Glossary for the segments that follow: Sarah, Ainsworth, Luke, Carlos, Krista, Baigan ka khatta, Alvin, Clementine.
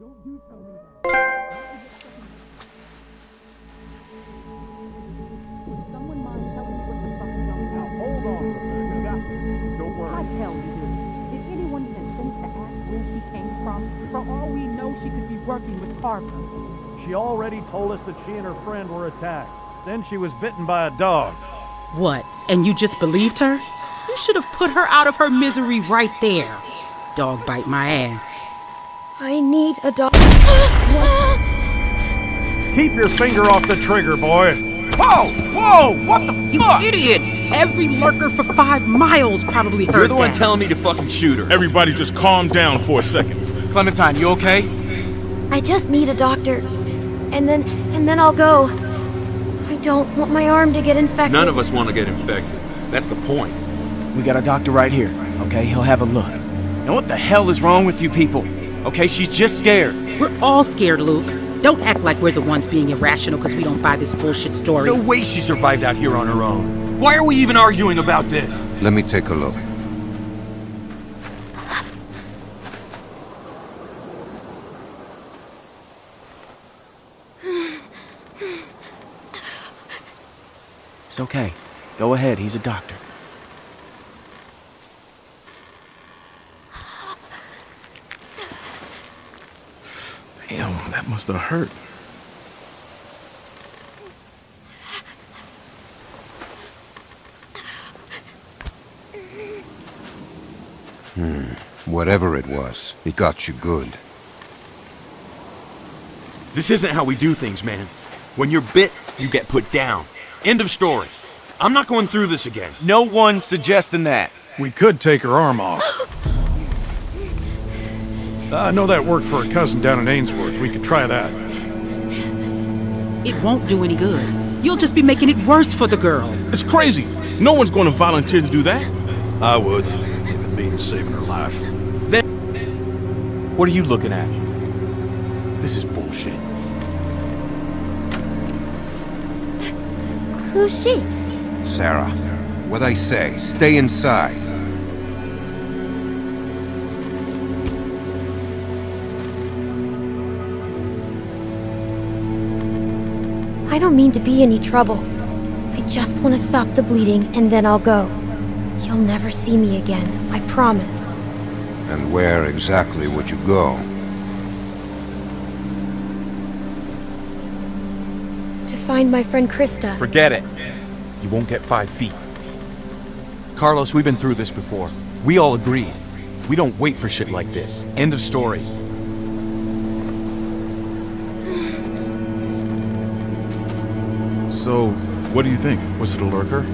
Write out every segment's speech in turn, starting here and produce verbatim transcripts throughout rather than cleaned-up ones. Don't you tell me that. Would someone mind telling me what the fuck is going on? Now hold on, Roberta. Don't worry. I tell you, did anyone even think to ask where she came from? For all we know, she could be working with Carver. She already told us that she and her friend were attacked. Then she was bitten by a dog. What? And you just believed her? You should have put her out of her misery right there. Dog bite my ass. I need a dog. Keep your finger off the trigger, boy. Whoa! Whoa! What the you fuck? You idiot! Every lurker for five miles probably heard that. You're the one telling me to fucking shoot her. Everybody just calm down for a second. Clementine, you okay? I just need a doctor. And then, and then I'll go. I don't want my arm to get infected. None of us want to get infected. That's the point. We got a doctor right here, okay? He'll have a look. Now what the hell is wrong with you people? Okay, she's just scared. We're all scared, Luke. Don't act like we're the ones being irrational because we don't buy this bullshit story. No way she survived out here on her own. Why are we even arguing about this? Let me take a look. It's okay. Go ahead, he's a doctor. Damn, that must have hurt. Hmm. Whatever it was, it got you good. This isn't how we do things, man. When you're bit, you get put down. End of story. I'm not going through this again. No one's suggesting that. We could take her arm off. I know that worked for a cousin down in Ainsworth. We could try that. It won't do any good. You'll just be making it worse for the girl. It's crazy. No one's going to volunteer to do that. I would, if it means saving her life. Then, what are you looking at? This is bullshit. Who's she? Sarah. What I say, stay inside. I don't mean to be any trouble. I just want to stop the bleeding, and then I'll go. You'll never see me again, I promise. And where exactly would you go? To find my friend Krista. Forget it. You won't get five feet. Carlos, we've been through this before. We all agreed. We don't wait for shit like this. End of story. So, what do you think? Was it a lurker?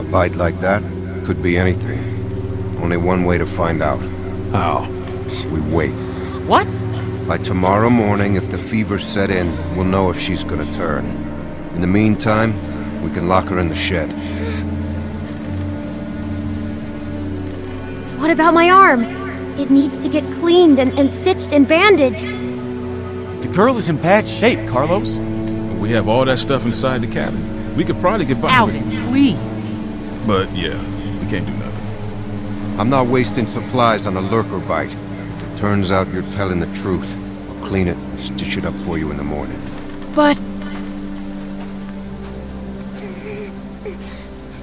A bite like that? Could be anything. Only one way to find out. How? We wait. What? By tomorrow morning, if the fever set in, we'll know if she's gonna turn. In the meantime, we can lock her in the shed. What about my arm? It needs to get cleaned and, and stitched and bandaged. The girl is in bad shape, Carlos. We have all that stuff inside the cabin. We could probably get by. Alvin, please. But yeah, we can't do nothing. I'm not wasting supplies on a lurker bite. If it turns out you're telling the truth, I'll clean it and stitch it up for you in the morning. But...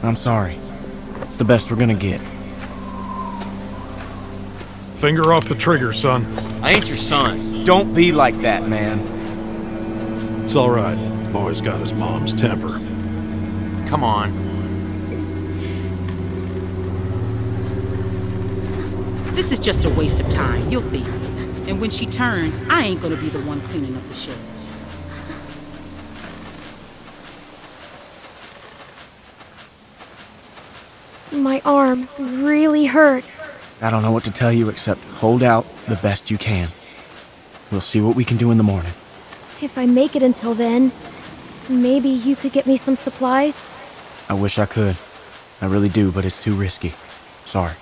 I'm sorry. It's the best we're gonna get. Finger off the trigger, son. I ain't your son. Don't be like that, man. It's all right. Boy's got his mom's temper. Come on. This is just a waste of time. You'll see. And when she turns, I ain't gonna be the one cleaning up the shit. My arm really hurts. I don't know what to tell you except hold out the best you can. We'll see what we can do in the morning. If I make it until then, maybe you could get me some supplies? I wish I could. I really do, but it's too risky. Sorry.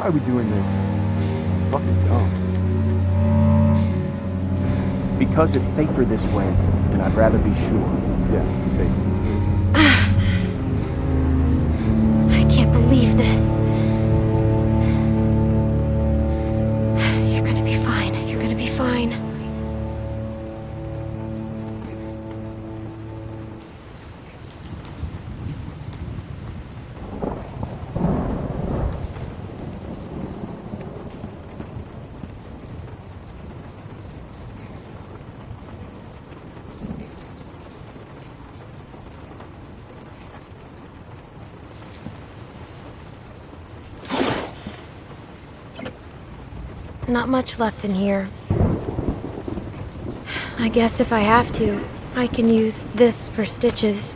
Why are we doing this? It's fucking dumb. Because it's safer this way, and I'd rather be sure. Yeah, safer. I can't believe this. You're gonna be fine. You're gonna be fine. Not much left in here. I guess if I have to, I can use this for stitches.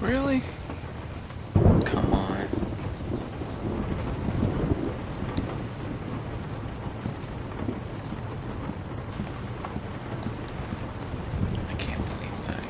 Really? Come on. I can't believe that.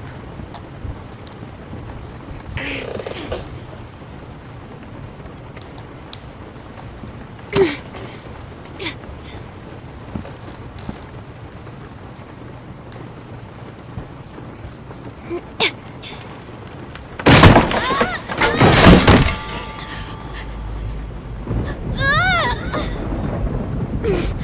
Mm-hmm.